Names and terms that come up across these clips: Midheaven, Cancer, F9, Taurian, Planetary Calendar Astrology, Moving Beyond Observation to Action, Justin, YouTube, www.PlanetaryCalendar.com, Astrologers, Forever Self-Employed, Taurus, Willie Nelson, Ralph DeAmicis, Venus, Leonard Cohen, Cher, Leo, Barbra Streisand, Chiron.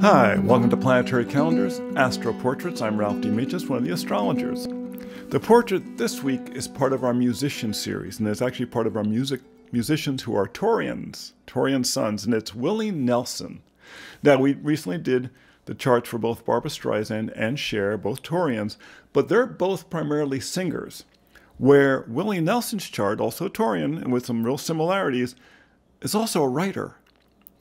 Hi, welcome to Planetary Calendars, Astro Portraits. I'm Ralph DeAmicis, one of the astrologers. The portrait this week is part of our musician series, and it's actually part of our musicians who are Taurians, Taurian sons, and it's Willie Nelson. Now, we recently did the charts for both Barbra Streisand and Cher, both Taurians, but they're both primarily singers, where Willie Nelson's chart, also Taurian, and with some real similarities, is also a writer.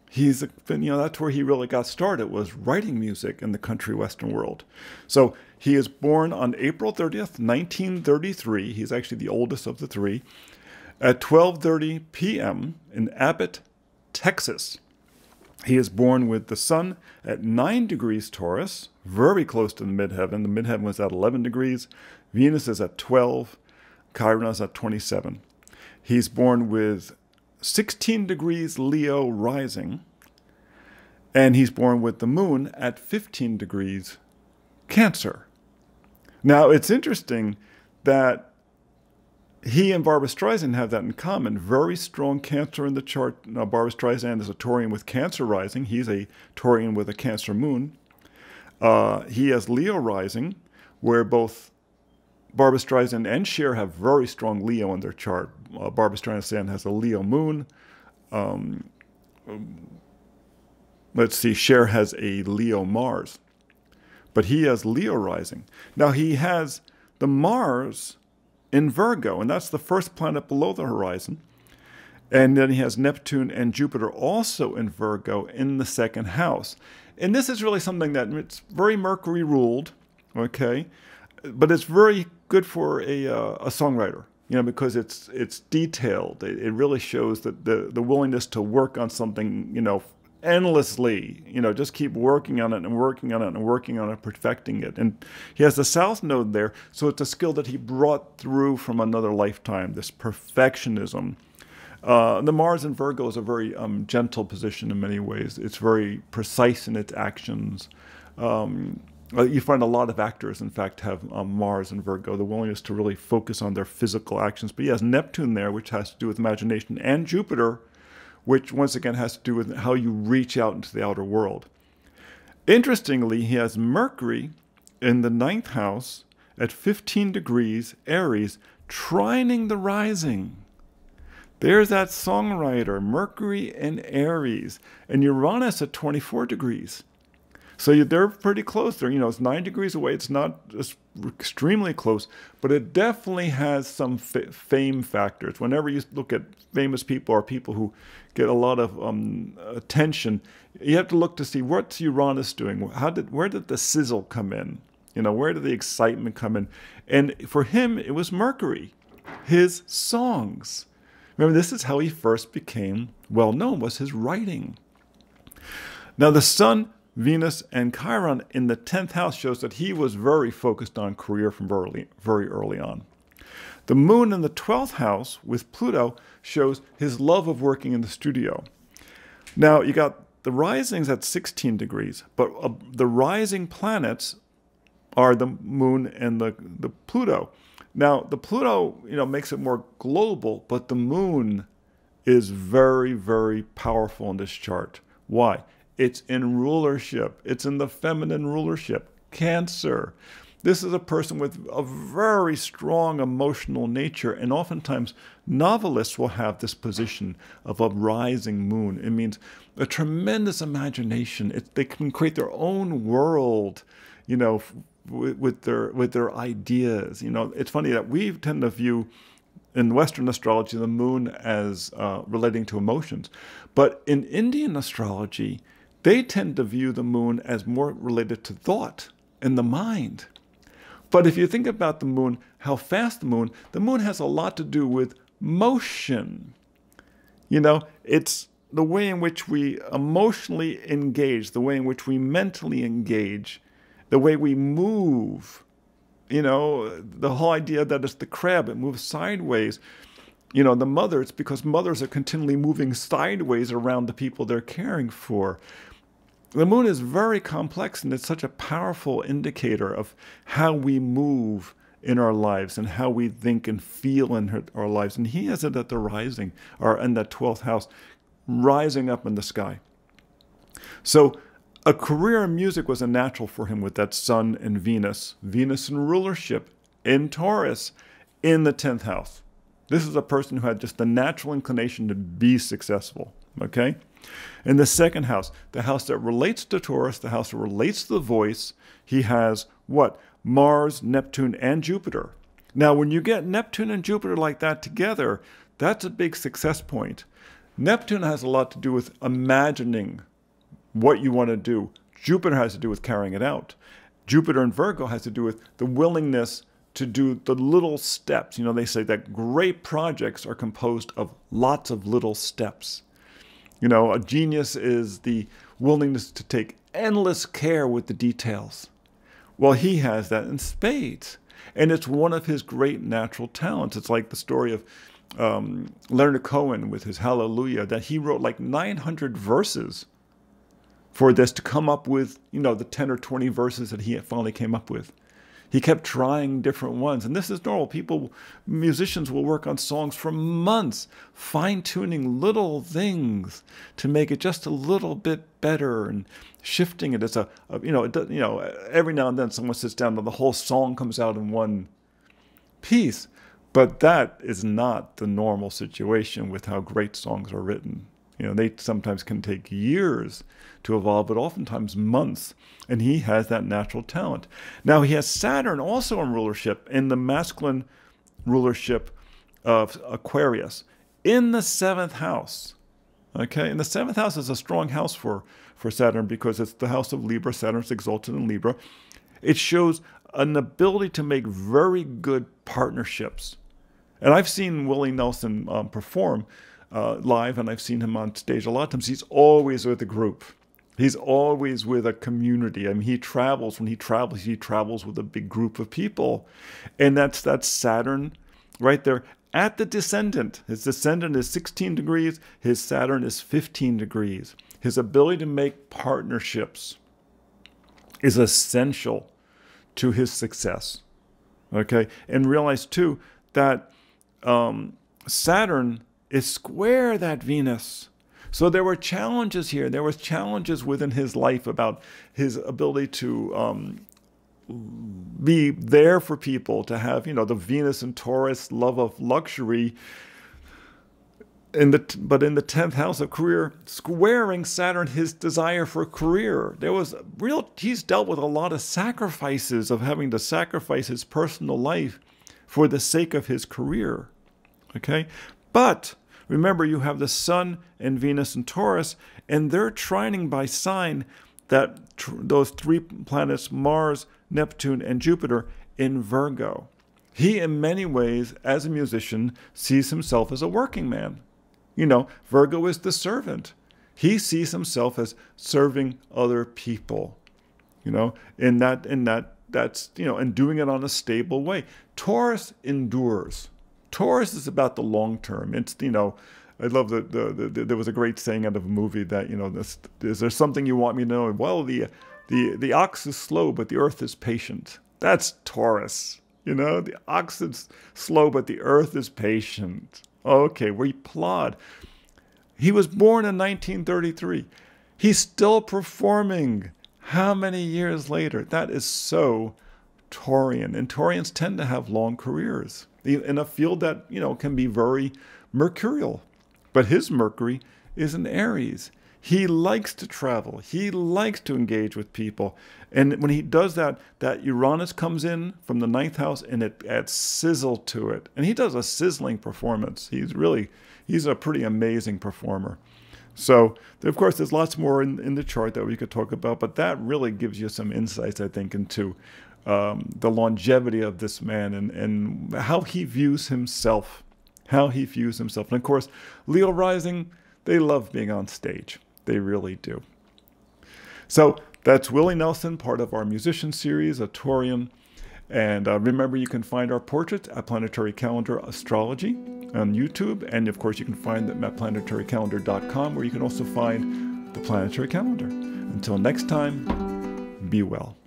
He's, that's where he really got started, was writing music in the country western world. So he is born on April 30th, 1933. He's actually the oldest of the three, at 12:30 p.m. in Abbott, Texas. He is born with the sun at 9 degrees Taurus, very close to the midheaven. The midheaven was at 11 degrees. Venus is at 12. Chiron is at 27. He's born with 16 degrees Leo rising, and he's born with the moon at 15 degrees Cancer. Now, it's interesting that he and Barbra Streisand have that in common. Very strong Cancer in the chart. Now, Barbra Streisand is a Taurian with Cancer rising. He's a Taurian with a Cancer moon. He has Leo rising, where both Barbra Streisand and Cher have very strong Leo in their chart. Barbra Streisand has a Leo moon. Let's see, Cher has a Leo Mars. But he has Leo rising. Now, he has the Mars in Virgo, and that's the first planet below the horizon. And then he has Neptune and Jupiter also in Virgo in the second house. And this is really something that it's very Mercury ruled, okay? But it's very good for a songwriter, because it's detailed. It really shows that the willingness to work on something, endlessly, just keep working on it and working on it and working on it, perfecting it. And he has the South Node there, so it's a skill that he brought through from another lifetime, this perfectionism. The Mars in Virgo is a very gentle position in many ways. It's very precise in its actions. You find a lot of actors, in fact, have Mars and Virgo, the willingness to really focus on their physical actions. But he has Neptune there, which has to do with imagination, and Jupiter, which once again has to do with how you reach out into the outer world. Interestingly, he has Mercury in the ninth house at 15 degrees Aries, trining the rising. There's that songwriter, Mercury in Aries, and Uranus at 24 degrees. So they're pretty close. They're, it's 9 degrees away. It's not extremely close, but it definitely has some fame factors. Whenever you look at famous people or people who get a lot of attention, you have to look to see what's Uranus doing. Where did the sizzle come in? Where did the excitement come in? And for him, it was Mercury, his songs. Remember, this is how he first became well-known, was his writing. Now, the sun, Venus and Chiron in the 10th house shows that he was very focused on career from very early on. The moon in the 12th house with Pluto shows his love of working in the studio. Now, you got the risings at 16 degrees, but the rising planets are the moon and the Pluto. Now, the Pluto, makes it more global, but the moon is very, very powerful in this chart. Why? It's in rulership. It's in the feminine rulership. Cancer. This is a person with a very strong emotional nature, and oftentimes novelists will have this position of a rising moon. It means a tremendous imagination. They can create their own world, with their ideas. It's funny that we tend to view in Western astrology the moon as relating to emotions, but in Indian astrology, they tend to view the moon as more related to thought and the mind. But if you think about the moon, how fast the moon has a lot to do with motion. It's the way in which we emotionally engage, the way in which we mentally engage, the way we move. The whole idea that it's the crab, it moves sideways. The mother, it's because mothers are continually moving sideways around the people they're caring for. The moon is very complex, and it's such a powerful indicator of how we move in our lives and how we think and feel in our lives. And he has it at the rising, or in the 12th house, rising up in the sky. So A career in music was a natural for him with that Sun and Venus. Venus in rulership, in Taurus, in the 10th house. This is a person who had just the natural inclination to be successful, okay? In the 2nd house, the house that relates to Taurus, the house that relates to the voice, he has what? Mars, Neptune, and Jupiter. Now, when you get Neptune and Jupiter like that together, that's a big success point. Neptune has a lot to do with imagining what you want to do. Jupiter has to do with carrying it out. Jupiter in Virgo has to do with the willingness to do the little steps. You know, they say that great projects are composed of lots of little steps. You know, a genius is the willingness to take endless care with the details. Well, he has that in spades. And it's one of his great natural talents. It's like the story of Leonard Cohen with his Hallelujah, that he wrote like 900 verses for this to come up with, you know, the 10 or 20 verses that he finally came up with. He kept trying different ones. And this is normal. People, musicians will work on songs for months, fine-tuning little things to make it just a little bit better and shifting it. It's you know, every now and then someone sits down and the whole song comes out in one piece. But that is not the normal situation with how great songs are written. You know, they sometimes can take years to evolve, but oftentimes months. And he has that natural talent. Now, he has Saturn also in rulership, in the masculine rulership of Aquarius, in the 7th house. Okay, and the 7th house is a strong house for Saturn because it's the house of Libra. Saturn's exalted in Libra. It shows an ability to make very good partnerships. And I've seen Willie Nelson perform live, and I've seen him on stage a lot of times. He's always with a group. He's always with a community. I mean, he travels. When he travels with a big group of people. And that's Saturn right there at the descendant. His descendant is 16 degrees. His Saturn is 15 degrees. His ability to make partnerships is essential to his success. Okay? And realize, too, that Saturn is square that Venus. So there were challenges here. There was challenges within his life about his ability to be there for people, to have, you know, the Venus and Taurus love of luxury, but in the 10th house of career, squaring Saturn, his desire for career. There was real, he's dealt with a lot of sacrifices, of having to sacrifice his personal life for the sake of his career. Okay? But remember, you have the Sun and Venus and Taurus, and they're trining by sign, that those three planets, Mars, Neptune, and Jupiter, in Virgo. He, in many ways, as a musician, sees himself as a working man. You know, Virgo is the servant. He sees himself as serving other people, you know, that's, you know, and doing it on a stable way. Taurus endures. Taurus is about the long term. It's, you know, I love that there was a great saying out of a movie that, you know, is there something you want me to know? Well, the ox is slow, but the earth is patient. That's Taurus. You know, the ox is slow, but the earth is patient. Okay, we plod. He was born in 1933. He's still performing how many years later? That is so Taurian. And Taurians tend to have long careers in a field that, you know, can be very mercurial. But his Mercury is in Aries. He likes to travel. He likes to engage with people. And when he does that, that Uranus comes in from the 9th house and it adds sizzle to it. And he does a sizzling performance. He's a pretty amazing performer. So, of course, there's lots more in the chart that we could talk about, but that really gives you some insights, I think, into the longevity of this man and how he views himself. And of course, Leo rising, they love being on stage. They really do. So that's Willie Nelson, part of our musician series, a Taurian. And remember, you can find our portraits at Planetary Calendar Astrology on YouTube. And of course, you can find them at planetarycalendar.com, where you can also find the Planetary Calendar. Until next time, be well.